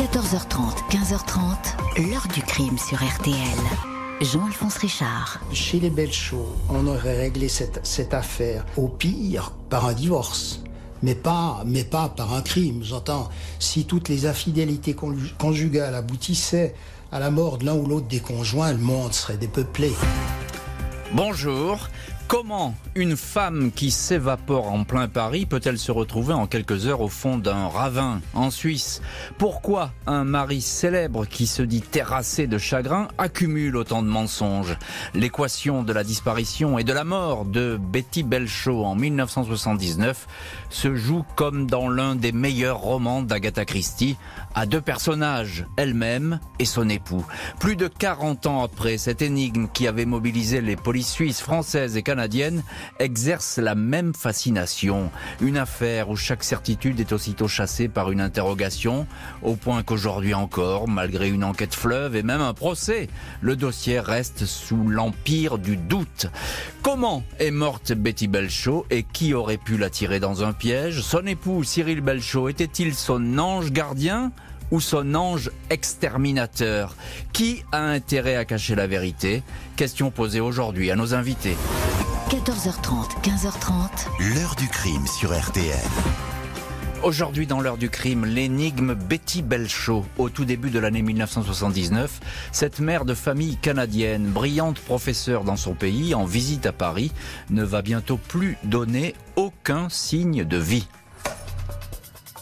14h30, 15h30, l'heure du crime sur RTL. Jean-Alphonse Richard. Chez les Belshaw, on aurait réglé cette affaire, au pire, par un divorce. Mais pas par un crime, j'entends. Si toutes les infidélités conjugales aboutissaient à la mort de l'un ou l'autre des conjoints, le monde serait dépeuplé. Bonjour. Comment une femme qui s'évapore en plein Paris peut-elle se retrouver en quelques heures au fond d'un ravin en Suisse? Pourquoi un mari célèbre qui se dit terrassé de chagrin accumule autant de mensonges? L'équation de la disparition et de la mort de Betty Belshaw en 1979 se joue comme dans l'un des meilleurs romans d'Agatha Christie, à deux personnages, elle-même et son époux. Plus de 40 ans après, cette énigme qui avait mobilisé les polices suisses, françaises et canadiennes exerce la même fascination. Une affaire où chaque certitude est aussitôt chassée par une interrogation, au point qu'aujourd'hui encore, malgré une enquête fleuve et même un procès, le dossier reste sous l'empire du doute. Comment est morte Betty Belshaw et qui aurait pu la tirer dans un piège? Son époux Cyril Belshaw était-il son ange gardien ou son ange exterminateur? Qui a intérêt à cacher la vérité? Question posée aujourd'hui à nos invités. 14h30, 15h30. L'heure du crime sur RTL. Aujourd'hui dans l'heure du crime, l'énigme Betty Belshaw. Au tout début de l'année 1979, cette mère de famille canadienne, brillante professeure dans son pays, en visite à Paris, ne va bientôt plus donner aucun signe de vie.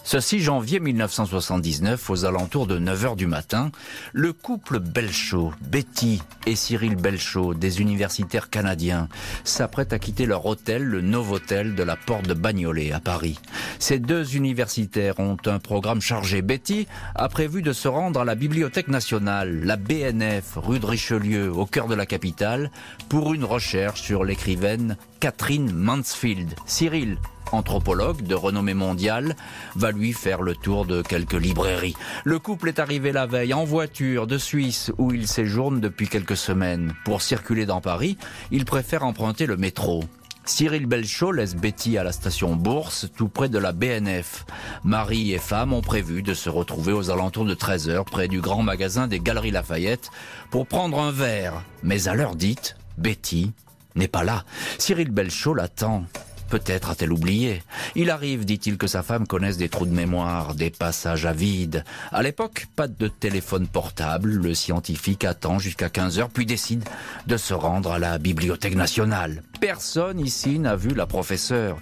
Ce 6 janvier 1979, aux alentours de 9h du matin, le couple Belshaw, Betty et Cyril Belshaw, des universitaires canadiens, s'apprêtent à quitter leur hôtel, le Novotel de la Porte de Bagnolet à Paris. Ces deux universitaires ont un programme chargé. Betty a prévu de se rendre à la Bibliothèque Nationale, la BNF, rue de Richelieu, au cœur de la capitale, pour une recherche sur l'écrivaine Katherine Mansfield. Cyril, anthropologue de renommée mondiale, va lui faire le tour de quelques librairies. Le couple est arrivé la veille en voiture de Suisse où il séjourne depuis quelques semaines. Pour circuler dans Paris, il préfère emprunter le métro. Cyril Belshaw laisse Betty à la station Bourse, tout près de la BNF. Mari et femme ont prévu de se retrouver aux alentours de 13h près du grand magasin des Galeries Lafayette pour prendre un verre. Mais à l'heure dite, Betty n'est pas là. Cyril Belshaw l'attend. Peut-être a-t-elle oublié. Il arrive, dit-il, que sa femme connaisse des trous de mémoire, des passages à vide. À l'époque, pas de téléphone portable. Le scientifique attend jusqu'à 15h, puis décide de se rendre à la Bibliothèque nationale. Personne ici n'a vu la professeure.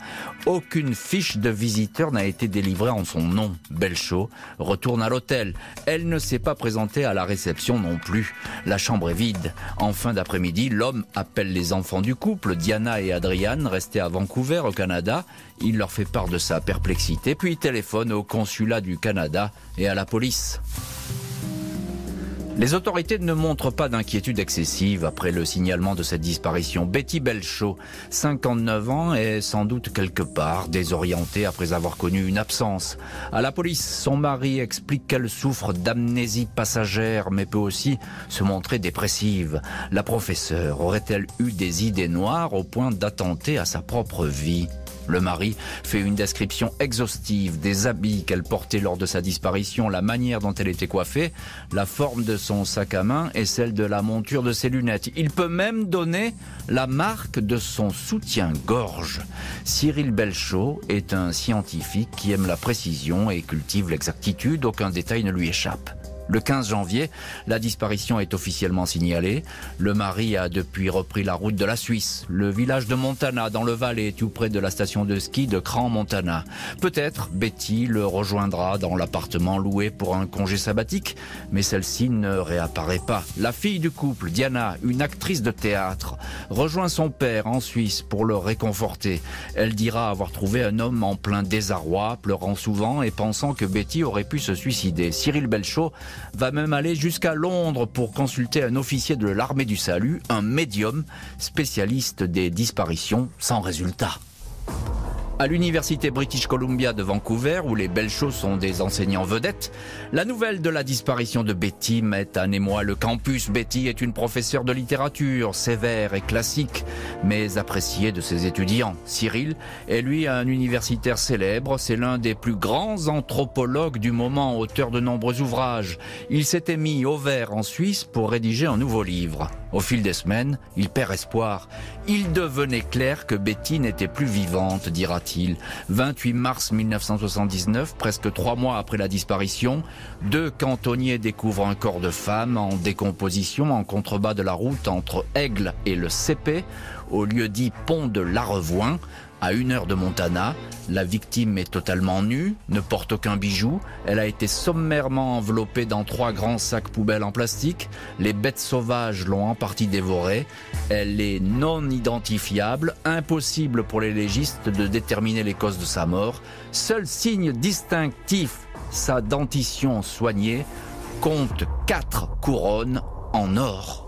Aucune fiche de visiteur n'a été délivrée en son nom. Belshaw retourne à l'hôtel. Elle ne s'est pas présentée à la réception non plus. La chambre est vide. En fin d'après-midi, l'homme appelle les enfants du couple, Diana et Adrian, restés à Vancouver, au Canada. Il leur fait part de sa perplexité, puis il téléphone au consulat du Canada et à la police. Les autorités ne montrent pas d'inquiétude excessive après le signalement de cette disparition. Betty Belshaw, 59 ans, est sans doute quelque part désorientée après avoir connu une absence. À la police, son mari explique qu'elle souffre d'amnésie passagère, mais peut aussi se montrer dépressive. La professeure aurait-elle eu des idées noires au point d'attenter à sa propre vie ? Le mari fait une description exhaustive des habits qu'elle portait lors de sa disparition, la manière dont elle était coiffée, la forme de son sac à main et celle de la monture de ses lunettes. Il peut même donner la marque de son soutien-gorge. Cyril Belshaw est un scientifique qui aime la précision et cultive l'exactitude. Aucun détail ne lui échappe. Le 15 janvier, la disparition est officiellement signalée. Le mari a depuis repris la route de la Suisse, le village de Montana dans le Valais, tout près de la station de ski de Cran-Montana. Peut-être Betty le rejoindra dans l'appartement loué pour un congé sabbatique, mais celle-ci ne réapparaît pas. La fille du couple, Diana, une actrice de théâtre, rejoint son père en Suisse pour le réconforter. Elle dira avoir trouvé un homme en plein désarroi, pleurant souvent et pensant que Betty aurait pu se suicider. Cyril Belshaw va même aller jusqu'à Londres pour consulter un officier de l'armée du salut, un médium spécialiste des disparitions sans résultat. À l'université British Columbia de Vancouver, où les Belshaw sont des enseignants vedettes, la nouvelle de la disparition de Betty met en émoi le campus. Betty est une professeure de littérature, sévère et classique, mais appréciée de ses étudiants. Cyril est lui un universitaire célèbre, c'est l'un des plus grands anthropologues du moment, auteur de nombreux ouvrages. Il s'était mis au vert en Suisse pour rédiger un nouveau livre. Au fil des semaines, il perd espoir. Il devenait clair que Betty n'était plus vivante, dira-t-il. 28 mars 1979, presque 3 mois après la disparition, 2 cantonniers découvrent un corps de femme en décomposition en contrebas de la route entre Aigle et le CP, au lieu dit Pont de la Revoin, à 1 heure de Montana. La victime est totalement nue, ne porte aucun bijou. Elle a été sommairement enveloppée dans 3 grands sacs poubelles en plastique. Les bêtes sauvages l'ont en partie dévorée. Elle est non identifiable, impossible pour les légistes de déterminer les causes de sa mort. Seul signe distinctif, sa dentition soignée, compte 4 couronnes en or.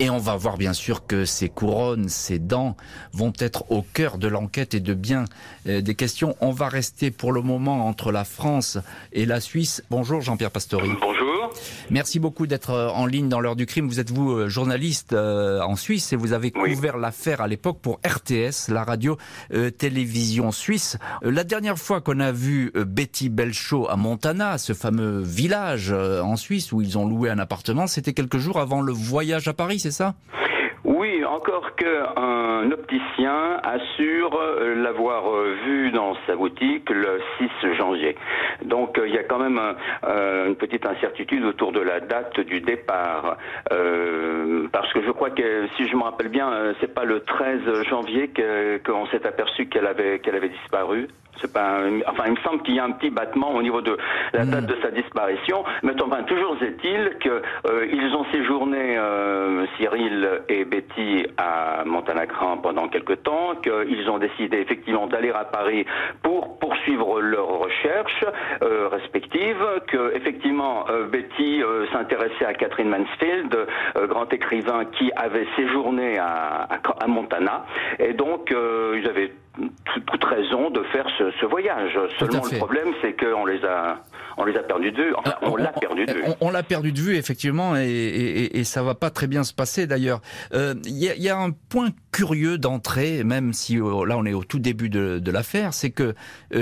Et on va voir bien sûr que ces couronnes, ces dents vont être au cœur de l'enquête et de bien des questions. On va rester pour le moment entre la France et la Suisse. Bonjour Jean-Pierre Pastori. Bonjour. Merci beaucoup d'être en ligne dans l'heure du crime. Vous êtes vous journaliste en Suisse et vous avez couvert l'affaire à l'époque pour RTS, la radio-télévision suisse. La dernière fois qu'on a vu Betty Belshaw à Montana, ce fameux village en Suisse où ils ont loué un appartement, c'était quelques jours avant le voyage à Paris, c'est ça? Oui, encore qu'un opticien assure l'avoir vu dans sa boutique le 6 janvier. Donc il y a quand même une petite incertitude autour de la date du départ. Parce que je crois que, si je me rappelle bien, c'est pas le 13 janvier qu'on s'est aperçu qu'elle avait disparu. C'est pas il me semble qu'il y a un petit battement au niveau de la date de sa disparition. Mais enfin, toujours est-il que ils ont séjourné, Cyril et Betty, à Montana-Cran pendant quelque temps, qu'ils ont décidé effectivement d'aller à Paris pour poursuivre leurs recherches respectives, que effectivement Betty s'intéressait à Katherine Mansfield, grand écrivain qui avait séjourné à Montana, et donc ils avaient toute raison de faire ce voyage. Seulement le problème, c'est qu'on les a perdus de vue. Enfin, on l'a perdu de vue. On l'a perdu de vue, effectivement, et ça va pas très bien se passer, d'ailleurs. Il y a un point curieux d'entrée, même si là on est au tout début de l'affaire, c'est que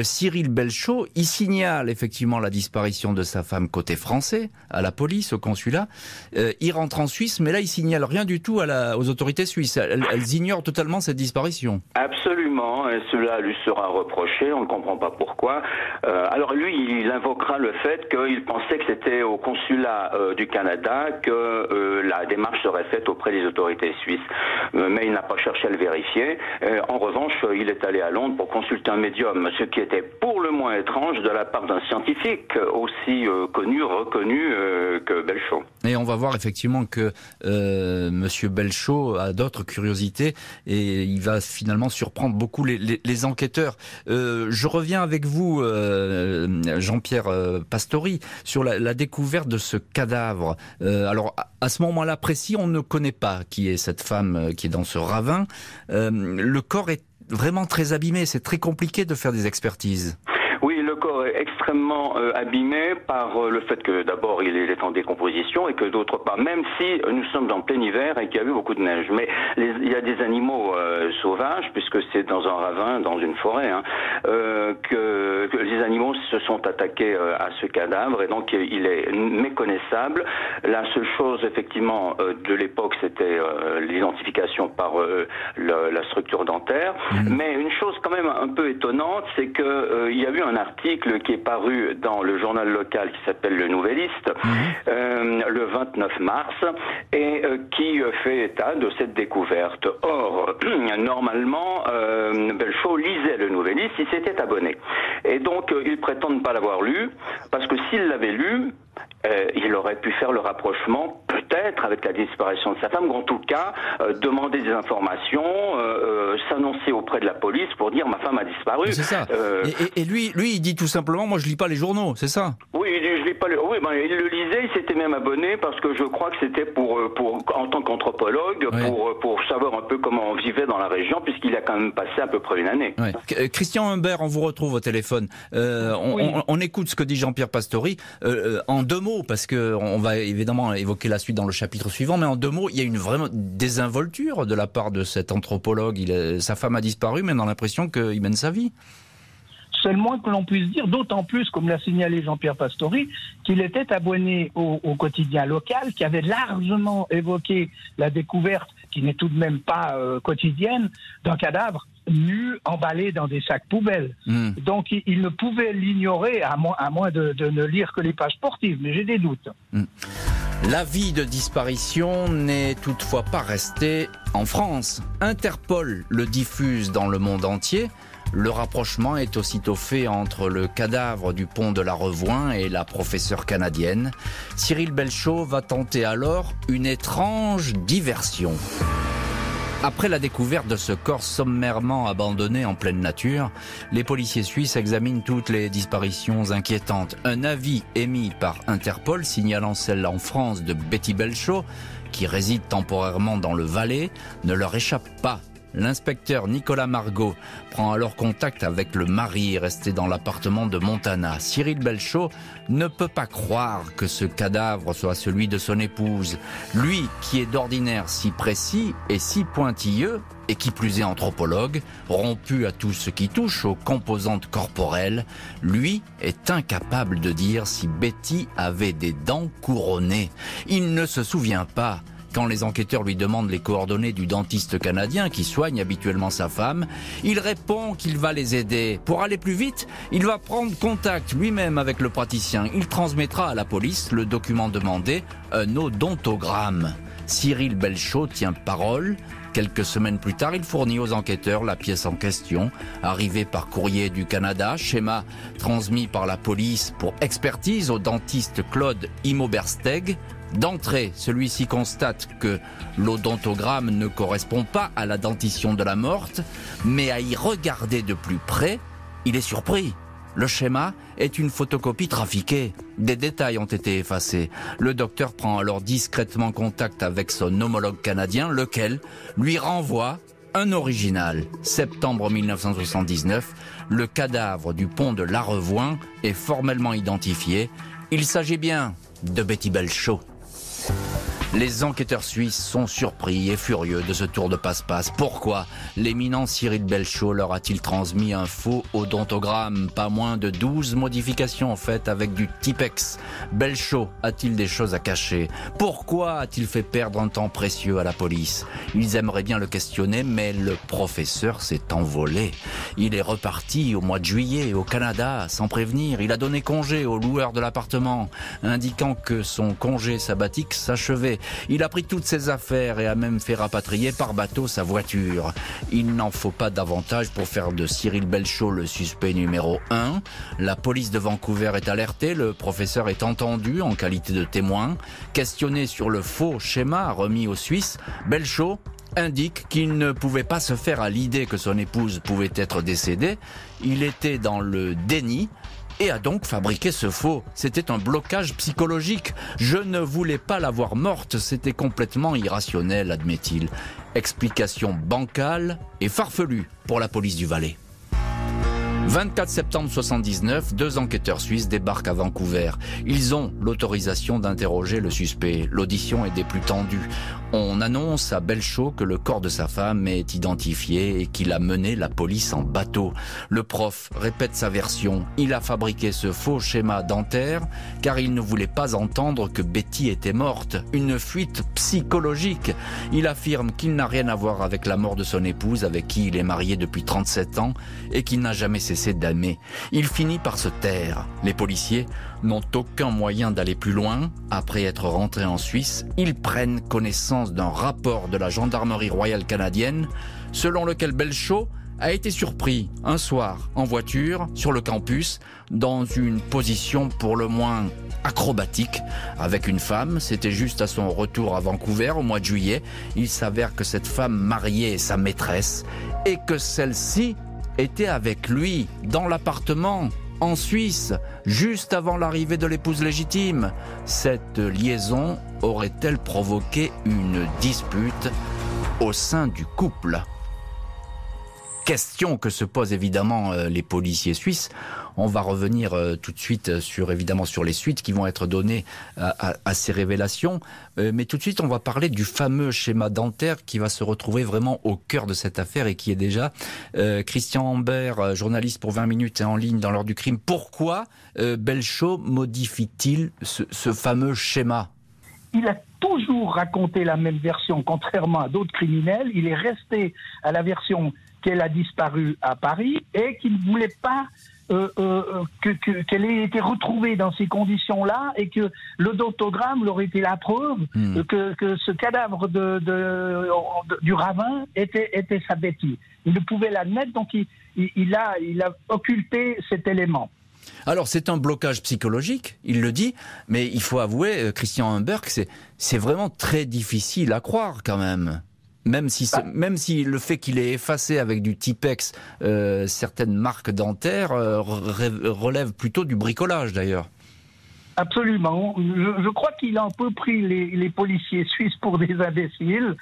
Cyril Belshaw, il signale effectivement la disparition de sa femme côté français, à la police, au consulat. Il rentre en Suisse, mais là il signale rien du tout aux autorités suisses. Elles ignorent totalement cette disparition. Absolument, et cela lui sera reproché, on ne comprend pas pourquoi. Alors lui, il invoquera le fait qu'il pensait que c'était au consulat du Canada que la démarche serait faite auprès des autorités suisses. Mais il n'a pas cherché à le vérifier. En revanche, il est allé à Londres pour consulter un médium, ce qui était pour le moins étrange de la part d'un scientifique aussi connu, reconnu que Belshaw. Et on va voir effectivement que monsieur Belshaw a d'autres curiosités et il va finalement surprendre beaucoup les enquêteurs. Je reviens avec vous, Jean-Pierre Pastori, sur la découverte de ce cadavre. Alors, à ce moment-là précis, on ne connaît pas qui est cette femme qui est dans ce ravin. Le corps est vraiment très abîmé, c'est très compliqué de faire des expertises. Oui, le corps est extrêmement abîmé par le fait que d'abord il est en décomposition et que d'autre part, même si nous sommes en plein hiver et qu'il y a eu beaucoup de neige, mais il y a des animaux sauvages, puisque c'est dans un ravin, dans une forêt, hein, que les animaux se sont attaqués à ce cadavre et donc il est méconnaissable. La seule chose effectivement de l'époque, c'était l'identification par la structure dentaire. Mais une chose quand même un peu étonnante, c'est que il y a eu un article qui est paru dans le journal local qui s'appelle Le Nouvelliste, le 29 mars, et qui fait état de cette découverte. Or, normalement, Belshaw lisait Le Nouvelliste, il s'était abonné. Et donc, il prétend ne pas l'avoir lu, parce que s'il l'avait lu, il aurait pu faire le rapprochement peut-être avec la disparition de sa femme, ou en tout cas demander des informations, s'annoncer auprès de la police pour dire ma femme a disparu. C'est ça. Et lui il dit tout simplement moi je lis pas les journaux, c'est ça? Oui, il dit je vais pas le... Oui, ben, il le lisait, il s'était même abonné parce que je crois que c'était pour en tant qu'anthropologue, oui, pour savoir un peu comment on vivait dans la région, puisqu'il a quand même passé à peu près une année. Oui. Christian Humbert, on vous retrouve au téléphone. On écoute ce que dit Jean-Pierre Pastori en deux mots, parce qu'on va évidemment évoquer la suite dans le chapitre suivant, mais en deux mots, il y a une vraie désinvolture de la part de cet anthropologue. Sa femme a disparu, mais on a l'impression qu'il mène sa vie. C'est le moins que l'on puisse dire, d'autant plus, comme l'a signalé Jean-Pierre Pastori, qu'il était abonné au quotidien local, qui avait largement évoqué la découverte, qui n'est tout de même pas quotidienne, d'un cadavre nu, emballé dans des sacs poubelles. Mmh. Donc il ne pouvait l'ignorer, à moins de ne lire que les pages sportives, mais j'ai des doutes. Mmh. L'avis de disparition n'est toutefois pas resté en France. Interpol le diffuse dans le monde entier. Le rapprochement est aussitôt fait entre le cadavre du pont de la Revoin et la professeure canadienne. Cyril Belshaw va tenter alors une étrange diversion. Après la découverte de ce corps sommairement abandonné en pleine nature, les policiers suisses examinent toutes les disparitions inquiétantes. Un avis émis par Interpol signalant celle en France de Betty Belshaw, qui réside temporairement dans le Valais, ne leur échappe pas. L'inspecteur Nicolas Margot prend alors contact avec le mari resté dans l'appartement de Montana. Cyril Belshaw ne peut pas croire que ce cadavre soit celui de son épouse. Lui, qui est d'ordinaire si précis et si pointilleux, et qui plus est anthropologue, rompu à tout ce qui touche aux composantes corporelles, lui est incapable de dire si Betty avait des dents couronnées. Il ne se souvient pas. Quand les enquêteurs lui demandent les coordonnées du dentiste canadien qui soigne habituellement sa femme, il répond qu'il va les aider. Pour aller plus vite, il va prendre contact lui-même avec le praticien. Il transmettra à la police le document demandé, un odontogramme. Cyril Belshaw tient parole. Quelques semaines plus tard, il fournit aux enquêteurs la pièce en question, arrivée par courrier du Canada, schéma transmis par la police pour expertise au dentiste Claude Imobersteg. D'entrée, celui-ci constate que l'odontogramme ne correspond pas à la dentition de la morte, mais à y regarder de plus près, il est surpris. Le schéma est une photocopie trafiquée. Des détails ont été effacés. Le docteur prend alors discrètement contact avec son homologue canadien, lequel lui renvoie un original. Septembre 1979, le cadavre du pont de la Revoin est formellement identifié. Il s'agit bien de Betty Belshaw. Les enquêteurs suisses sont surpris et furieux de ce tour de passe-passe. Pourquoi l'éminent Cyril Belshaw leur a-t-il transmis un faux odontogramme? Pas moins de 12 modifications faites avec du Tipex. Belshaw a-t-il des choses à cacher? Pourquoi a-t-il fait perdre un temps précieux à la police? Ils aimeraient bien le questionner, mais le professeur s'est envolé. Il est reparti au mois de juillet au Canada sans prévenir. Il a donné congé au loueur de l'appartement, indiquant que son congé sabbatique s'achevait. Il a pris toutes ses affaires et a même fait rapatrier par bateau sa voiture. Il n'en faut pas davantage pour faire de Cyril Belshaw le suspect numéro 1. La police de Vancouver est alertée, le professeur est entendu en qualité de témoin. Questionné sur le faux schéma remis aux Suisses, Belshaw indique qu'il ne pouvait pas se faire à l'idée que son épouse pouvait être décédée. Il était dans le déni et a donc fabriqué ce faux. C'était un blocage psychologique. Je ne voulais pas la voir morte, c'était complètement irrationnel, admet-il. Explication bancale et farfelue pour la police du Valais. 24 septembre 1979, deux enquêteurs suisses débarquent à Vancouver. Ils ont l'autorisation d'interroger le suspect. L'audition est des plus tendues. On annonce à Belshaw que le corps de sa femme est identifié et qu'il a mené la police en bateau. Le prof répète sa version. Il a fabriqué ce faux schéma dentaire car il ne voulait pas entendre que Betty était morte. Une fuite psychologique. Il affirme qu'il n'a rien à voir avec la mort de son épouse avec qui il est marié depuis 37 ans et qu'il n'a jamais cessé d'aimer. Il finit par se taire. Les policiers n'ont aucun moyen d'aller plus loin. Après être rentrés en Suisse, ils prennent connaissance d'un rapport de la gendarmerie royale canadienne, selon lequel Belshaw a été surpris un soir en voiture sur le campus dans une position pour le moins acrobatique avec une femme. C'était juste à son retour à Vancouver au mois de juillet. Il s'avère que cette femme mariée est sa maîtresse et que celle-ci était avec lui dans l'appartement en Suisse, juste avant l'arrivée de l'épouse légitime. Cette liaison aurait-elle provoqué une dispute au sein du couple ? Question que se posent évidemment les policiers suisses. On va revenir tout de suite sur les suites qui vont être données à ces révélations. Mais tout de suite, on va parler du fameux schéma dentaire qui va se retrouver vraiment au cœur de cette affaire et qui est déjà Christian Humbert, journaliste pour 20 minutes et en ligne dans l'heure du crime. Pourquoi Belshaw modifie-t-il ce fameux schéma ? Il a toujours raconté la même version, contrairement à d'autres criminels. Il est resté à la version qu'elle a disparu à Paris et qu'il ne voulait pas qu'elle ait été retrouvée dans ces conditions-là et que le dentagramme leur était la preuve que ce cadavre du ravin était sa Betty. Il ne pouvait la mettre, donc il a occulté cet élément. Alors c'est un blocage psychologique, il le dit, mais il faut avouer, Christian Humbert, que c'est vraiment très difficile à croire quand même. Même si le fait qu'il ait effacé avec du Tipex certaines marques dentaires relève plutôt du bricolage d'ailleurs. Absolument. Je crois qu'il a un peu pris les policiers suisses pour des imbéciles.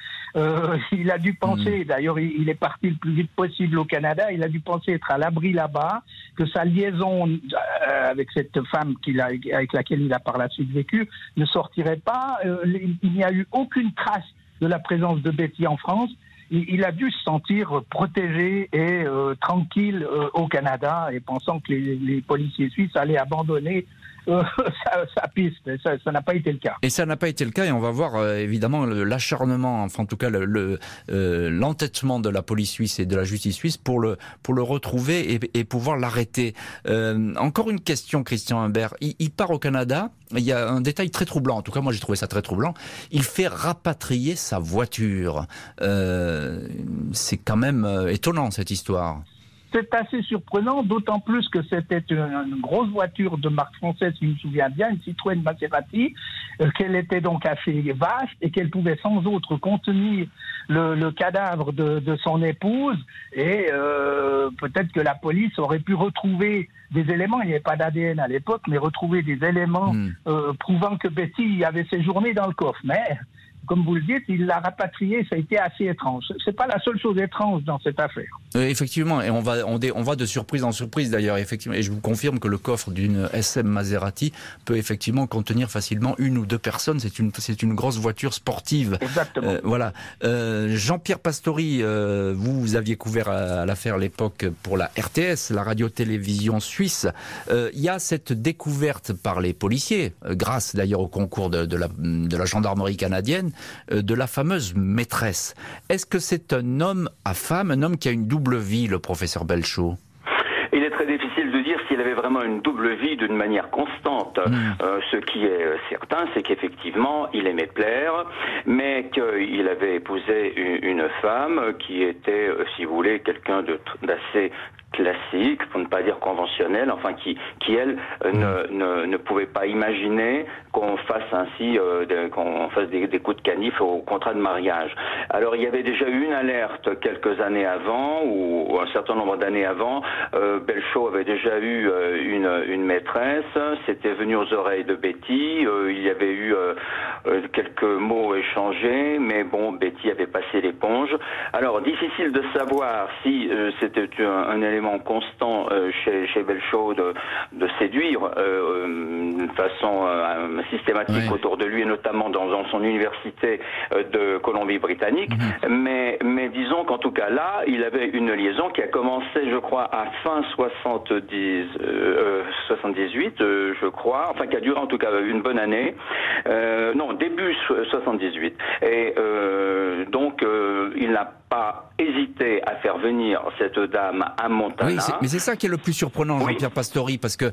Il a dû penser, d'ailleurs il est parti le plus vite possible au Canada, il a dû penser être à l'abri là-bas, que sa liaison avec cette femme avec laquelle il a par la suite vécu ne sortirait pas. Il n'y a eu aucune trace de la présence de Betty en France. Il a dû se sentir protégé et tranquille au Canada, et pensant que les policiers suisses allaient abandonner sa piste. Ça n'a pas été le cas. Et ça n'a pas été le cas, et on va voir évidemment l'acharnement, enfin en tout cas l'entêtement de la police suisse et de la justice suisse pour le retrouver et pouvoir l'arrêter. Encore une question, Christian Humbert. Il part au Canada, il y a un détail très troublant, en tout cas moi j'ai trouvé ça très troublant, il fait rapatrier sa voiture. C'est quand même étonnant cette histoire. C'est assez surprenant, d'autant plus que c'était une grosse voiture de marque française, si je me souviens bien, une Citroën Maserati, qu'elle était donc assez vaste et qu'elle pouvait sans autre contenir le cadavre de son épouse, et peut-être que la police aurait pu retrouver des éléments, il n'y avait pas d'ADN à l'époque, mais retrouver des éléments prouvant que Betty avait séjourné dans le coffre. Mais comme vous le dites, il l'a rapatrié, ça a été assez étrange. C'est pas la seule chose étrange dans cette affaire. Effectivement, et on va de surprise en surprise d'ailleurs. Effectivement, et je vous confirme que le coffre d'une SM Maserati peut effectivement contenir facilement une ou deux personnes. C'est une grosse voiture sportive. Exactement. Voilà. Jean-Pierre Pastori, vous aviez couvert à l'affaire à l'époque pour la RTS, la radio-télévision suisse. Il y a cette découverte par les policiers, grâce d'ailleurs au concours de la gendarmerie canadienne, de la fameuse maîtresse. Est-ce que c'est un homme à femme, un homme qui a une double vie, le professeur Belshaw? Il est très difficile de dire s'il avait vraiment une double vie d'une manière constante. Ce qui est certain, c'est qu'effectivement, il aimait plaire, mais qu'il avait épousé une femme qui était, si vous voulez, quelqu'un d'assez classique, pour ne pas dire conventionnel, enfin qui elle ne pouvait pas imaginer qu'on fasse ainsi des coups de canif au contrat de mariage. Alors il y avait déjà eu une alerte quelques années avant, ou un certain nombre d'années avant. Belshaw avait déjà eu une maîtresse, c'était venu aux oreilles de Betty, il y avait eu quelques mots échangés, mais bon, Betty avait passé l'éponge. Alors difficile de savoir si c'était un élément constant chez Belshaw de séduire d'une façon systématique autour de lui, et notamment dans son université de Colombie-Britannique. Mais disons qu'en tout cas là, il avait une liaison qui a commencé, je crois, à fin 78, je crois, enfin qui a duré en tout cas une bonne année. Non, début 78. Et donc, il n'a pas hésité à faire venir cette dame à Montana. Oui, mais c'est ça qui est le plus surprenant, Jean-Pierre Pastori, parce que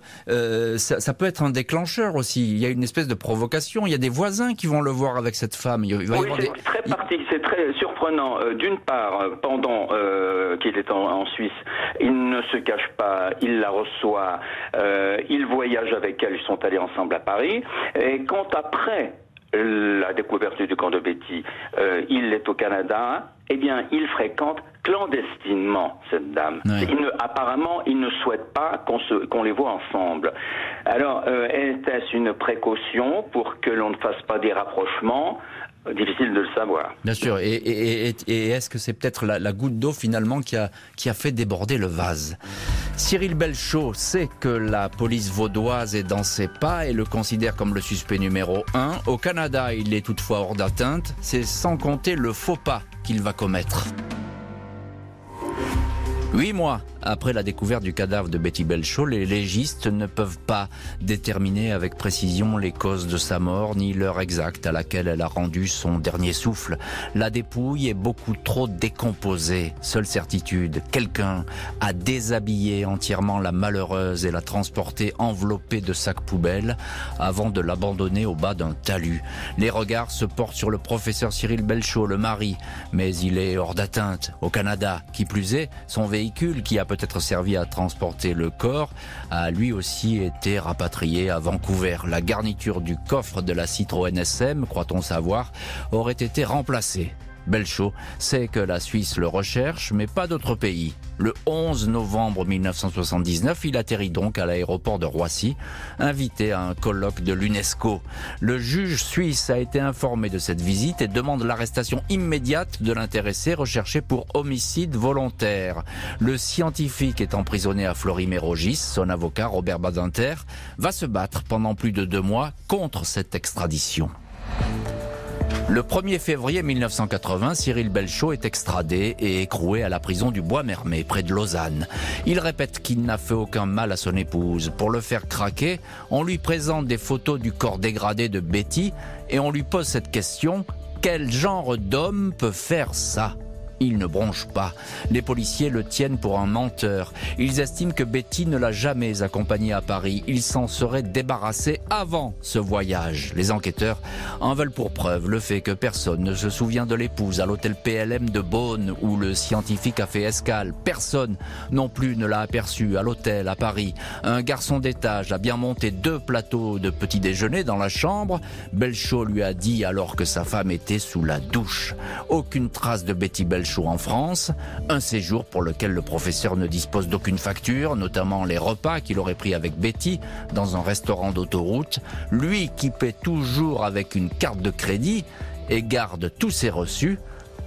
ça peut être un déclencheur aussi. Il y a une espèce de provocation. Il y a des voisins qui vont le voir avec cette femme. C'est très surprenant. D'une part, pendant qu'il est en Suisse, il ne se cache pas, il la reçoit, il voyage avec elle, ils sont allés ensemble à Paris. Et quand après la découverte du camp de Betty, il est au Canada, eh bien, il fréquente clandestinement, cette dame. Ouais. Apparemment, ils ne souhaitent pas qu'on les voit ensemble. Alors, était-ce une précaution pour que l'on ne fasse pas des rapprochements ? Difficile de le savoir. Bien sûr. Et est-ce que c'est peut-être la goutte d'eau finalement qui a fait déborder le vase? Cyril Belshaw sait que la police vaudoise est dans ses pas et le considère comme le suspect numéro 1. Au Canada, il est toutefois hors d'atteinte. C'est sans compter le faux pas qu'il va commettre. 8 mois après la découverte du cadavre de Betty Belshaw, les légistes ne peuvent pas déterminer avec précision les causes de sa mort ni l'heure exacte à laquelle elle a rendu son dernier souffle. La dépouille est beaucoup trop décomposée. Seule certitude, quelqu'un a déshabillé entièrement la malheureuse et l'a transportée enveloppée de sacs poubelles avant de l'abandonner au bas d'un talus. Les regards se portent sur le professeur Cyril Belshaw, le mari, mais il est hors d'atteinte au Canada. Qui plus est, son véhicule qui a peut-être servi à transporter le corps a lui aussi été rapatrié à Vancouver. La garniture du coffre de la Citroën SM, croit-on savoir, aurait été remplacée. Belshaw sait que la Suisse le recherche, mais pas d'autres pays. Le 11 novembre 1979, il atterrit donc à l'aéroport de Roissy, invité à un colloque de l'UNESCO. Le juge suisse a été informé de cette visite et demande l'arrestation immédiate de l'intéressé recherché pour homicide volontaire. Le scientifique est emprisonné à Fleury-Mérogis. Son avocat, Robert Badinter, va se battre pendant plus de 2 mois contre cette extradition. Le 1er février 1980, Cyril Belshaw est extradé et écroué à la prison du Bois-Mermet, près de Lausanne. Il répète qu'il n'a fait aucun mal à son épouse. Pour le faire craquer, on lui présente des photos du corps dégradé de Betty et on lui pose cette question : quel genre d'homme peut faire ça ? Il ne bronche pas. Les policiers le tiennent pour un menteur. Ils estiment que Betty ne l'a jamais accompagné à Paris. Ils s'en seraient débarrassés avant ce voyage. Les enquêteurs en veulent pour preuve le fait que personne ne se souvient de l'épouse à l'hôtel PLM de Beaune où le scientifique a fait escale. Personne non plus ne l'a aperçu à l'hôtel à Paris. Un garçon d'étage a bien monté 2 plateaux de petit déjeuner dans la chambre. Belshaw lui a dit alors que sa femme était sous la douche. Aucune trace de Betty Belshaw en France, un séjour pour lequel le professeur ne dispose d'aucune facture, notamment les repas qu'il aurait pris avec Betty dans un restaurant d'autoroute. Lui qui paie toujours avec une carte de crédit et garde tous ses reçus,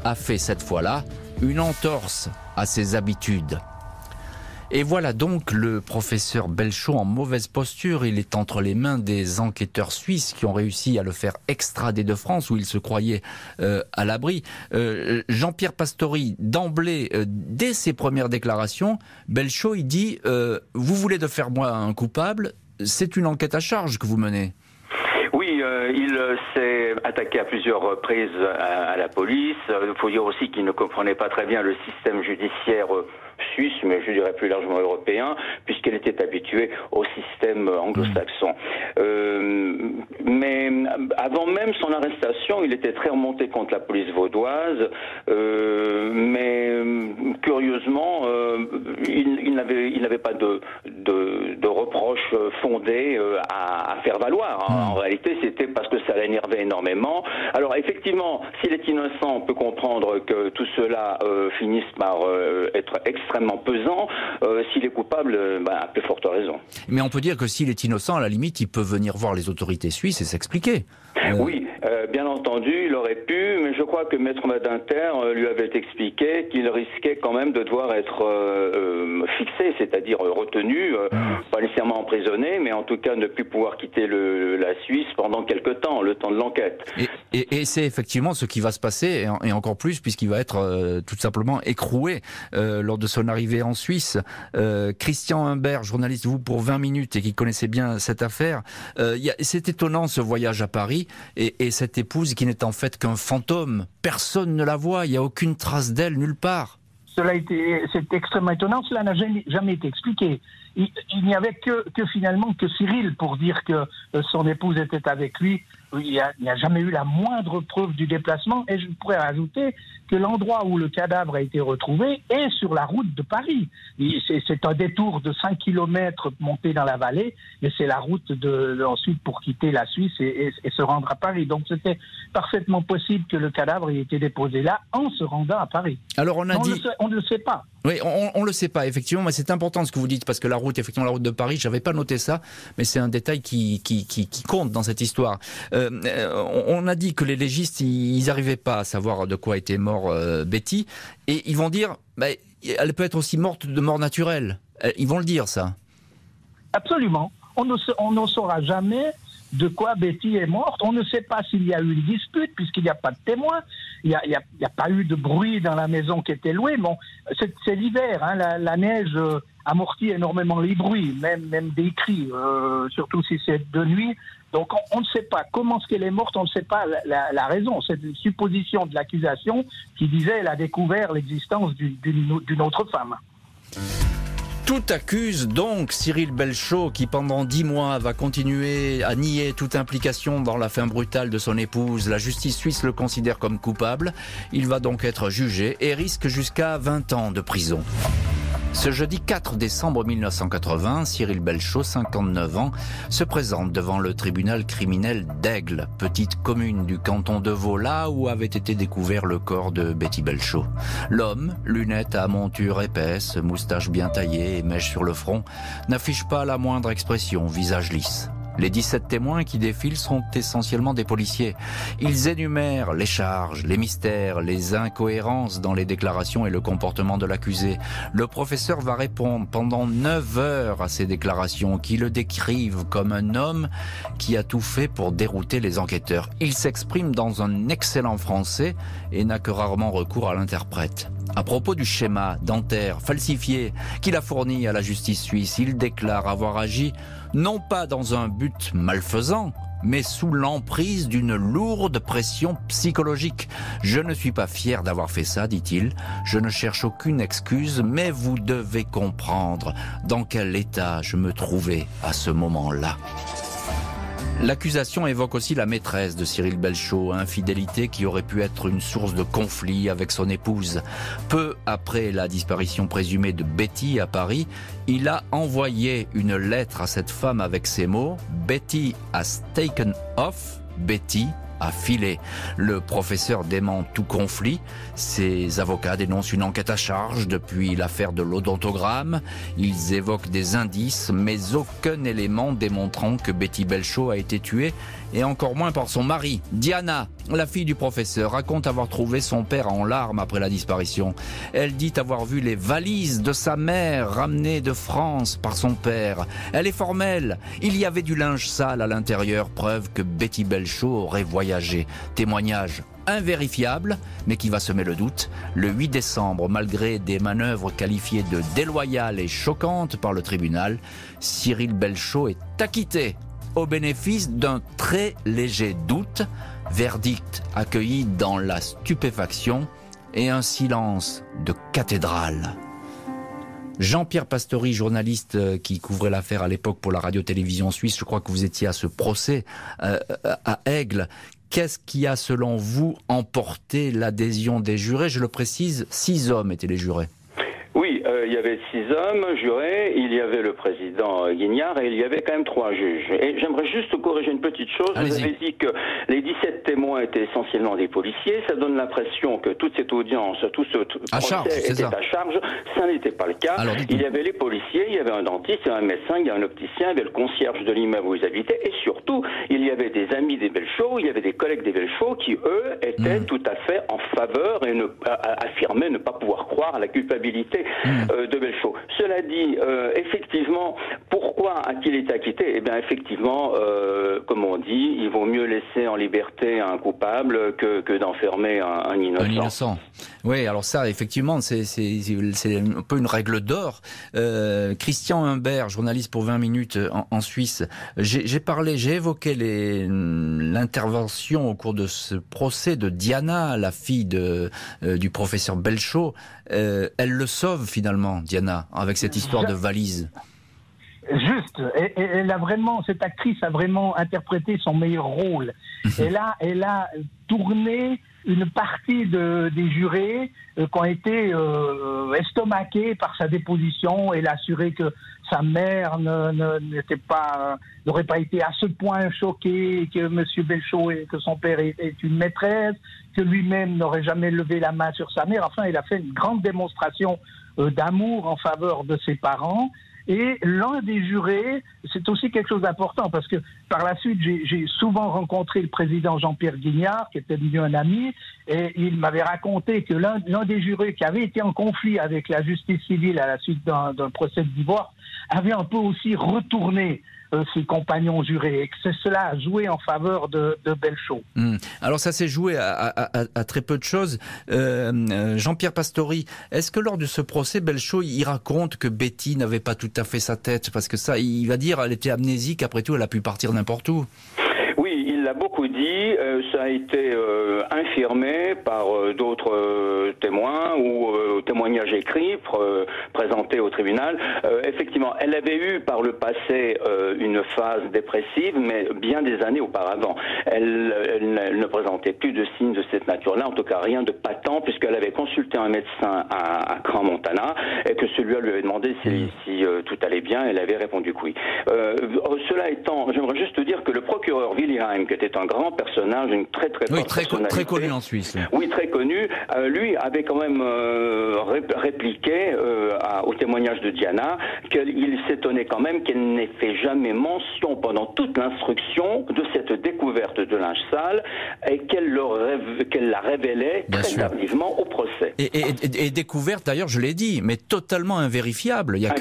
a fait cette fois-là une entorse à ses habitudes. Et voilà donc le professeur Belshaw en mauvaise posture. Il est entre les mains des enquêteurs suisses qui ont réussi à le faire extrader de France où il se croyait à l'abri. Jean-Pierre Pastori, d'emblée, dès ses premières déclarations, Belshaw, il dit « Vous voulez de faire moi un coupable, c'est une enquête à charge que vous menez ». Oui, il s'est attaqué à plusieurs reprises à la police. Il faut dire aussi qu'il ne comprenait pas très bien le système judiciaire suisse, mais je dirais plus largement européen, puisqu'il était habitué au système anglo-saxon. Mais avant même son arrestation, il était très remonté contre la police vaudoise, mais curieusement, il n'avait pas de reproches fondés à faire valoir. En réalité, c'était parce que ça l'énervait énormément. Alors effectivement, s'il est innocent, on peut comprendre que tout cela finisse par être extrêmement pesant. S'il est coupable, à plus forte raison. Mais on peut dire que s'il est innocent, à la limite, il peut venir voir les autorités suisses et s'expliquer. Oui, bien entendu, il aurait pu, mais je crois que Maître Badinter lui avait expliqué qu'il risquait quand même de devoir être fixé, c'est-à-dire retenu, pas nécessairement emprisonné, mais en tout cas ne plus pouvoir quitter la Suisse pendant quelques temps, le temps de l'enquête. Et c'est effectivement ce qui va se passer, et encore plus, puisqu'il va être tout simplement écroué lors de son arrivée en Suisse. Christian Humbert, journaliste pour 20 minutes, et qui connaissait bien cette affaire, c'est étonnant ce voyage à Paris, et cette épouse qui n'est en fait qu'un fantôme. Personne ne la voit, il n'y a aucune trace d'elle nulle part. C'est extrêmement étonnant, cela n'a jamais été expliqué. il n'y avait que finalement que Cyril pour dire que son épouse était avec lui. Il n'y a jamais eu la moindre preuve du déplacement, et je pourrais ajouter que l'endroit où le cadavre a été retrouvé est sur la route de Paris. C'est un détour de 5 km monté dans la vallée, et c'est la route ensuite pour quitter la Suisse et se rendre à Paris. Donc c'était parfaitement possible que le cadavre ait été déposé là en se rendant à Paris. Alors on ne le sait pas. Oui, on ne le sait pas, effectivement, mais c'est important ce que vous dites, parce que la route de Paris, je n'avais pas noté ça, mais c'est un détail qui compte dans cette histoire. On a dit que les légistes, ils n'arrivaient pas à savoir de quoi était mort Betty, et ils vont dire, elle peut être aussi morte de mort naturelle. Ils vont le dire, ça. Absolument. On ne saura jamais de quoi Betty est morte. On ne sait pas s'il y a eu une dispute, puisqu'il n'y a pas de témoin. Il n'y a pas eu de bruit dans la maison qui était louée. Bon, c'est l'hiver, hein, la neige amortit énormément les bruits, même des cris, surtout si c'est de nuit. Donc on ne sait pas comment est-ce qu'elle est morte, on ne sait pas la raison. C'est une supposition de l'accusation qui disait qu'elle a découvert l'existence d'une autre femme. Tout accuse donc Cyril Belshaw, qui pendant 10 mois va continuer à nier toute implication dans la fin brutale de son épouse. La justice suisse le considère comme coupable. Il va donc être jugé et risque jusqu'à 20 ans de prison. Ce jeudi 4 décembre 1980, Cyril Belshaw, 59 ans, se présente devant le tribunal criminel d'Aigle, petite commune du canton de Vaud, là où avait été découvert le corps de Betty Belshaw. L'homme, lunettes à monture épaisse, moustache bien taillée et mèche sur le front, n'affiche pas la moindre expression, visage lisse. Les 17 témoins qui défilent sont essentiellement des policiers. Ils énumèrent les charges, les mystères, les incohérences dans les déclarations et le comportement de l'accusé. Le professeur va répondre pendant 9 heures à ces déclarations qui le décrivent comme un homme qui a tout fait pour dérouter les enquêteurs. Il s'exprime dans un excellent français et n'a que rarement recours à l'interprète. À propos du schéma dentaire falsifié qu'il a fourni à la justice suisse, il déclare avoir agi non pas dans un but malfaisant, mais sous l'emprise d'une lourde pression psychologique. « Je ne suis pas fier d'avoir fait ça, dit-il. Je ne cherche aucune excuse, mais vous devez comprendre dans quel état je me trouvais à ce moment-là. » L'accusation évoque aussi la maîtresse de Cyril Belshaw, infidélité qui aurait pu être une source de conflit avec son épouse. Peu après la disparition présumée de Betty à Paris, il a envoyé une lettre à cette femme avec ces mots « Betty has taken off, Betty ». A filer. Le professeur dément tout conflit. Ses avocats dénoncent une enquête à charge depuis l'affaire de l'odontogramme. Ils évoquent des indices, mais aucun élément démontrant que Betty Belshaw a été tuée, et encore moins par son mari. Diana, la fille du professeur, raconte avoir trouvé son père en larmes après la disparition. Elle dit avoir vu les valises de sa mère ramenées de France par son père. Elle est formelle. Il y avait du linge sale à l'intérieur, preuve que Betty Belshaw aurait voyagé. Témoignage invérifiable, mais qui va semer le doute. Le 8 décembre, malgré des manœuvres qualifiées de déloyales et choquantes par le tribunal, Cyril Belshaw est acquitté, au bénéfice d'un très léger doute, verdict accueilli dans la stupéfaction et un silence de cathédrale. Jean-Pierre Pastori, journaliste qui couvrait l'affaire à l'époque pour la radio-télévision suisse, je crois que vous étiez à ce procès à Aigle. Qu'est-ce qui a, selon vous, emporté l'adhésion des jurés? Je le précise, 6 hommes étaient les jurés. Oui, il y avait 6 hommes jurés, il y avait le président Guignard et il y avait quand même 3 juges. Et j'aimerais juste corriger une petite chose. Allez-y. Vous avez dit que les 17 témoins étaient essentiellement des policiers. Ça donne l'impression que toute cette audience, tout ce procès était à charge. Ça n'était pas le cas. Alors, il y avait les policiers, il y avait un dentiste, il y avait un médecin, il y avait un opticien, il y avait le concierge de l'immeuble où ils habitaient. Et surtout, il y avait des amis des Belshaw, il y avait des collègues des Belshaw qui, eux, étaient tout à fait en faveur et affirmaient ne pas pouvoir croire à la culpabilité de Belshaw. Cela dit, effectivement, pourquoi a-t-il été acquitté? Eh bien, effectivement, comme on dit, il vaut mieux laisser en liberté un coupable que d'enfermer un innocent. Un innocent. Oui, alors ça, effectivement, c'est un peu une règle d'or. Christian Humbert, journaliste pour 20 minutes en Suisse, j'ai évoqué l'intervention au cours de ce procès de Diana, la fille du professeur Belshaw. Elle le sauve finalement, Diana, avec cette histoire de valise. Juste, elle a vraiment, cette actrice a vraiment interprété son meilleur rôle. Elle a tourné une partie des jurés qui ont été estomaqués par sa déposition. Elle a assuré que sa mère n'aurait pas été à ce point choquée, que M. Belshaw et que son père est une maîtresse, que lui-même n'aurait jamais levé la main sur sa mère. Enfin, elle a fait une grande démonstration d'amour en faveur de ses parents. Et l'un des jurés, c'est aussi quelque chose d'important, parce que par la suite, j'ai souvent rencontré le président Jean-Pierre Guignard, qui était devenu un ami, et il m'avait raconté que l'un des jurés qui avait été en conflit avec la justice civile à la suite d'un procès de divorce avait un peu aussi retourné ses compagnons jurés, et que cela a joué en faveur de Belshaw. Alors ça s'est joué à très peu de choses. Jean-Pierre Pastori, est-ce que lors de ce procès, Belshaw il raconte que Betty n'avait pas tout à fait sa tête? Parce que ça, il va dire, elle était amnésique, après tout, elle a pu partir n'importe où. Oui, il l'a beaucoup dit, ça a été infirmé par d'autres témoins ou témoignages écrits présentés au tribunal. Effectivement, elle avait eu par le passé une phase dépressive, mais bien des années auparavant. Elle ne présentait plus de signes de cette nature-là, en tout cas rien de patent, puisqu'elle avait consulté un médecin à Cran-Montana et que celui-là lui avait demandé si tout allait bien, elle avait répondu que oui. Cela étant, j'aimerais juste dire que le procureur Willy Heimke, qui était un grand personnage, une très très forte personnalité. Très connu en Suisse. Oui, très connu. Lui avait quand même répliqué au témoignage de Diana qu'il s'étonnait quand même qu'elle n'ait fait jamais mention pendant toute l'instruction de cette découverte de linge sale et qu'elle la révélait très tardivement au procès. Et découverte, d'ailleurs, je l'ai dit, mais totalement invérifiable. Il n'y a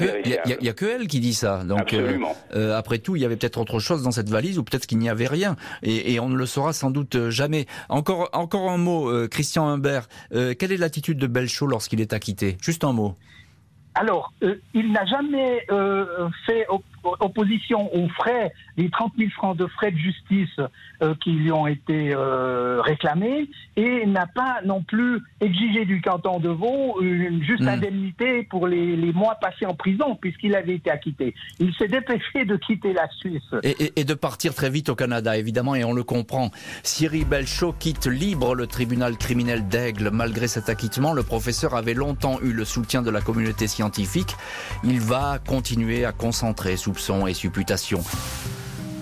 que elle qui dit ça. Donc, absolument. Après tout, il y avait peut-être autre chose dans cette valise, ou peut-être qu'il n'y avait rien, et on ne le saura sans doute jamais. Encore un mot, Christian Humbert, quelle est l'attitude de Belshaw lorsqu'il est acquitté? Juste un mot. Alors, il n'a jamais fait opposition aux frais, les 30 000 francs de frais de justice qui lui ont été réclamés, et n'a pas non plus exigé du canton de Vaud une juste indemnité pour les mois passés en prison, puisqu'il avait été acquitté. Il s'est dépêché de quitter la Suisse. Et de partir très vite au Canada, évidemment, et on le comprend. Cyril Belshaw quitte libre le tribunal criminel d'Aigle. Malgré cet acquittement, le professeur avait longtemps eu le soutien de la communauté scientifique. Il va continuer à concentrer soupçons et supputations.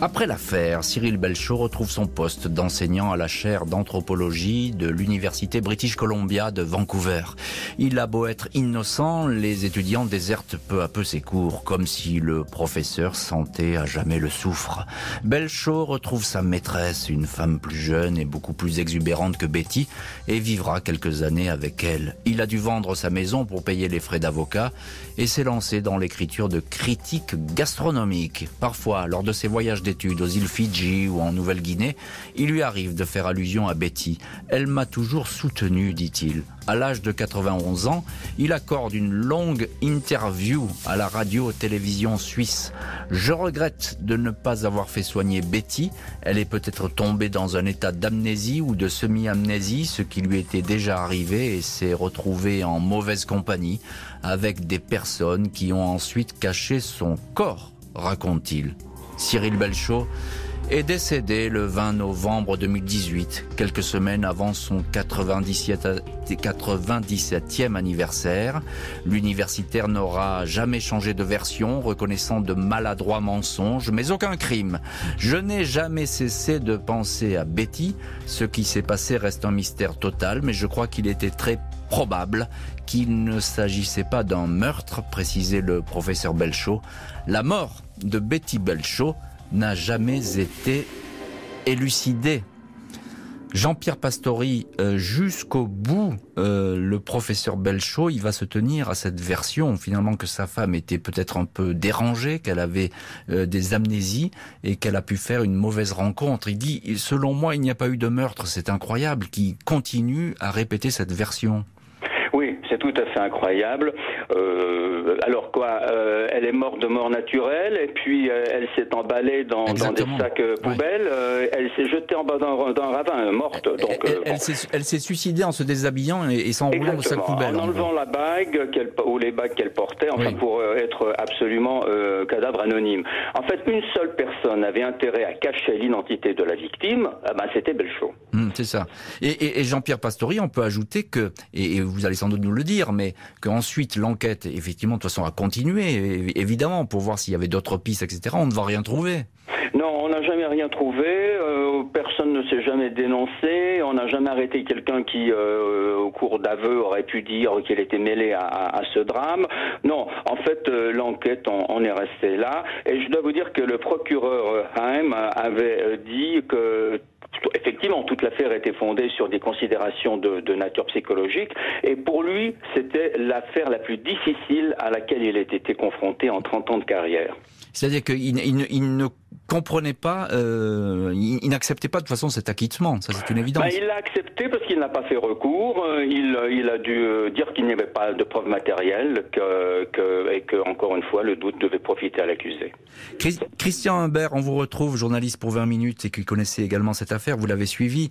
Après l'affaire, Cyril Belshaw retrouve son poste d'enseignant à la chaire d'anthropologie de l'université British Columbia de Vancouver. Il a beau être innocent, les étudiants désertent peu à peu ses cours, comme si le professeur sentait à jamais le soufre. Belshaw retrouve sa maîtresse, une femme plus jeune et beaucoup plus exubérante que Betty, et vivra quelques années avec elle. Il a dû vendre sa maison pour payer les frais d'avocat et s'est lancé dans l'écriture de critiques gastronomiques. Parfois, lors de ses voyages d'études aux îles Fidji ou en Nouvelle-Guinée, il lui arrive de faire allusion à Betty. « Elle m'a toujours soutenu », dit-il. À l'âge de 91 ans, il accorde une longue interview à la radio-télévision suisse. « Je regrette de ne pas avoir fait soigner Betty. Elle est peut-être tombée dans un état d'amnésie ou de semi-amnésie, ce qui lui était déjà arrivé, et s'est retrouvée en mauvaise compagnie avec des personnes qui ont ensuite caché son corps », raconte-t-il. Cyril Belshaw est décédé le 20 novembre 2018, quelques semaines avant son 97e anniversaire. L'universitaire n'aura jamais changé de version, reconnaissant de maladroits mensonges, mais aucun crime. « Je n'ai jamais cessé de penser à Betty. Ce qui s'est passé reste un mystère total, mais je crois qu'il était très probable qu'il ne s'agissait pas d'un meurtre », précisait le professeur Belshaw. La mort de Betty Belshaw n'a jamais été élucidée. Jean-Pierre Pastori, jusqu'au bout, le professeur Belshaw, il va se tenir à cette version finalement que sa femme était peut-être un peu dérangée, qu'elle avait des amnésies et qu'elle a pu faire une mauvaise rencontre. Il dit, selon moi, il n'y a pas eu de meurtre. C'est incroyable qu'il continue à répéter cette version. Oui, c'est tout à fait incroyable. Alors quoi, elle est morte de mort naturelle, et puis elle s'est emballée dans des sacs poubelles, elle s'est jetée en bas d'un ravin, morte. Donc, elle s'est suicidée en se déshabillant et s'enroulant au sac poubelle. En enlevant la bague ou les bagues qu'elle portait, enfin, pour être absolument cadavre anonyme. En fait, une seule personne avait intérêt à cacher l'identité de la victime, c'était Belshaw. C'est ça. Et Jean-Pierre Pastori, on peut ajouter que, et vous allez sans doute nous le dire, mais qu'ensuite l'enquête, effectivement, de toute façon, a continué, évidemment, pour voir s'il y avait d'autres pistes, etc. On ne va rien trouver. Non, on n'a jamais rien trouvé, personne ne s'est jamais dénoncé, on n'a jamais arrêté quelqu'un qui, au cours d'aveu, aurait pu dire qu'il était mêlé à ce drame. Non, en fait, l'enquête, on est resté là. Et je dois vous dire que le procureur Heim avait dit que... Effectivement, toute l'affaire était fondée sur des considérations de nature psychologique, et pour lui, c'était l'affaire la plus difficile à laquelle il a été confronté en 30 ans de carrière. C'est-à-dire qu'il ne comprenait pas, il n'acceptait pas de toute façon cet acquittement, ça c'est une évidence. Ben, il l'a accepté parce qu'il n'a pas fait recours, il a dû dire qu'il n'y avait pas de preuves matérielles et que, encore une fois, le doute devait profiter à l'accusé. Christian Humbert, on vous retrouve, journaliste pour 20 minutes et qui connaissait également cette affaire, vous l'avez suivi.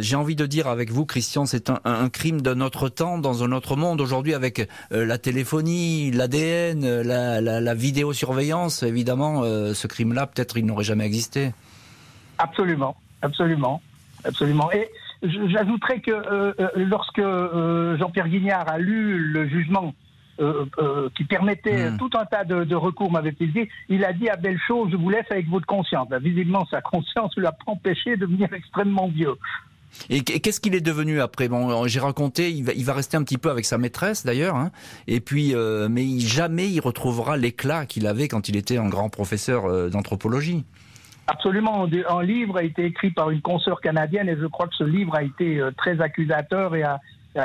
J'ai envie de dire avec vous, Christian, c'est un crime d'un autre temps, dans un autre monde, aujourd'hui avec la téléphonie, l'ADN, la vidéosurveillance, évidemment, ce crime-là, peut-être il n'aurait jamais existé. Absolument, absolument, absolument. Et j'ajouterais que lorsque Jean-Pierre Guignard a lu le jugement qui permettait tout un tas de recours, m'avait-il dit, il a dit à Belshaw, je vous laisse avec votre conscience. Ben, visiblement, sa conscience lui a empêché de devenir extrêmement vieux. Et qu'est-ce qu'il est devenu après? Bon, j'ai raconté, il va rester un petit peu avec sa maîtresse d'ailleurs, hein, et puis, mais jamais il retrouvera l'éclat qu'il avait quand il était un grand professeur d'anthropologie. Absolument, un livre a été écrit par une consoeur canadienne, et je crois que ce livre a été très accusateur et a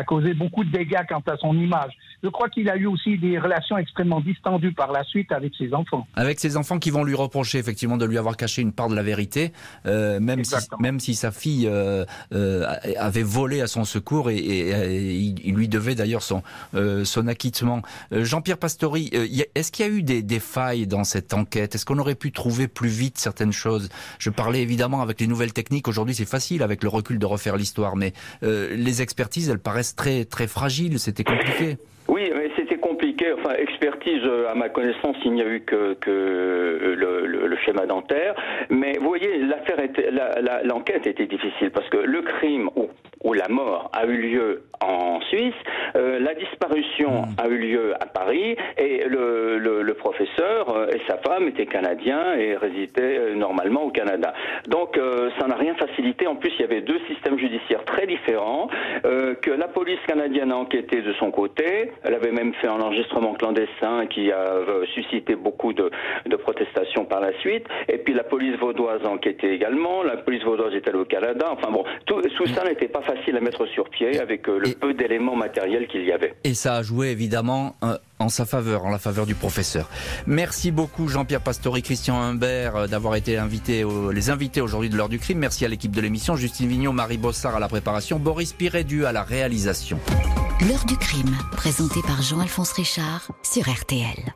causé beaucoup de dégâts quant à son image. Je crois qu'il a eu aussi des relations extrêmement distendues par la suite avec ses enfants. Avec ses enfants qui vont lui reprocher effectivement de lui avoir caché une part de la vérité, même si sa fille avait volé à son secours et il lui devait d'ailleurs son acquittement. Jean-Pierre Pastori, est-ce qu'il y a eu des failles dans cette enquête? Est-ce qu'on aurait pu trouver plus vite certaines choses? Je parlais évidemment avec les nouvelles techniques, aujourd'hui c'est facile avec le recul de refaire l'histoire, mais les expertises, elles paraissent très, très fragiles, c'était compliqué. Oui, mais c'était compliqué. Enfin, expertise, à ma connaissance, il n'y a eu que le schéma dentaire. Mais vous voyez, l'enquête était difficile parce que le crime ou la mort a eu lieu en Suisse, la disparition a eu lieu à Paris, et le professeur et sa femme étaient canadiens et résidaient normalement au Canada. Donc ça n'a rien facilité. En plus, il y avait deux systèmes judiciaires très différents, que la police canadienne a enquêté de son côté. Elle avait même fait un enregistrement clandestin qui a suscité beaucoup de protestations par la suite. Et puis la police vaudoise a enquêté également. La police vaudoise est allée au Canada. Enfin bon, tout ça n'était pas facile à mettre sur pied avec le peu d'éléments matériels qu'il y avait. Et ça a joué évidemment en sa faveur, en la faveur du professeur. Merci beaucoup Jean-Pierre Pastori, Christian Humbert d'avoir été les invités aujourd'hui de l'heure du crime. Merci à l'équipe de l'émission, Justine Vignot, Marie Bossard à la préparation, Boris Pirédu à la réalisation. L'heure du crime, présentée par Jean-Alphonse Richard sur RTL.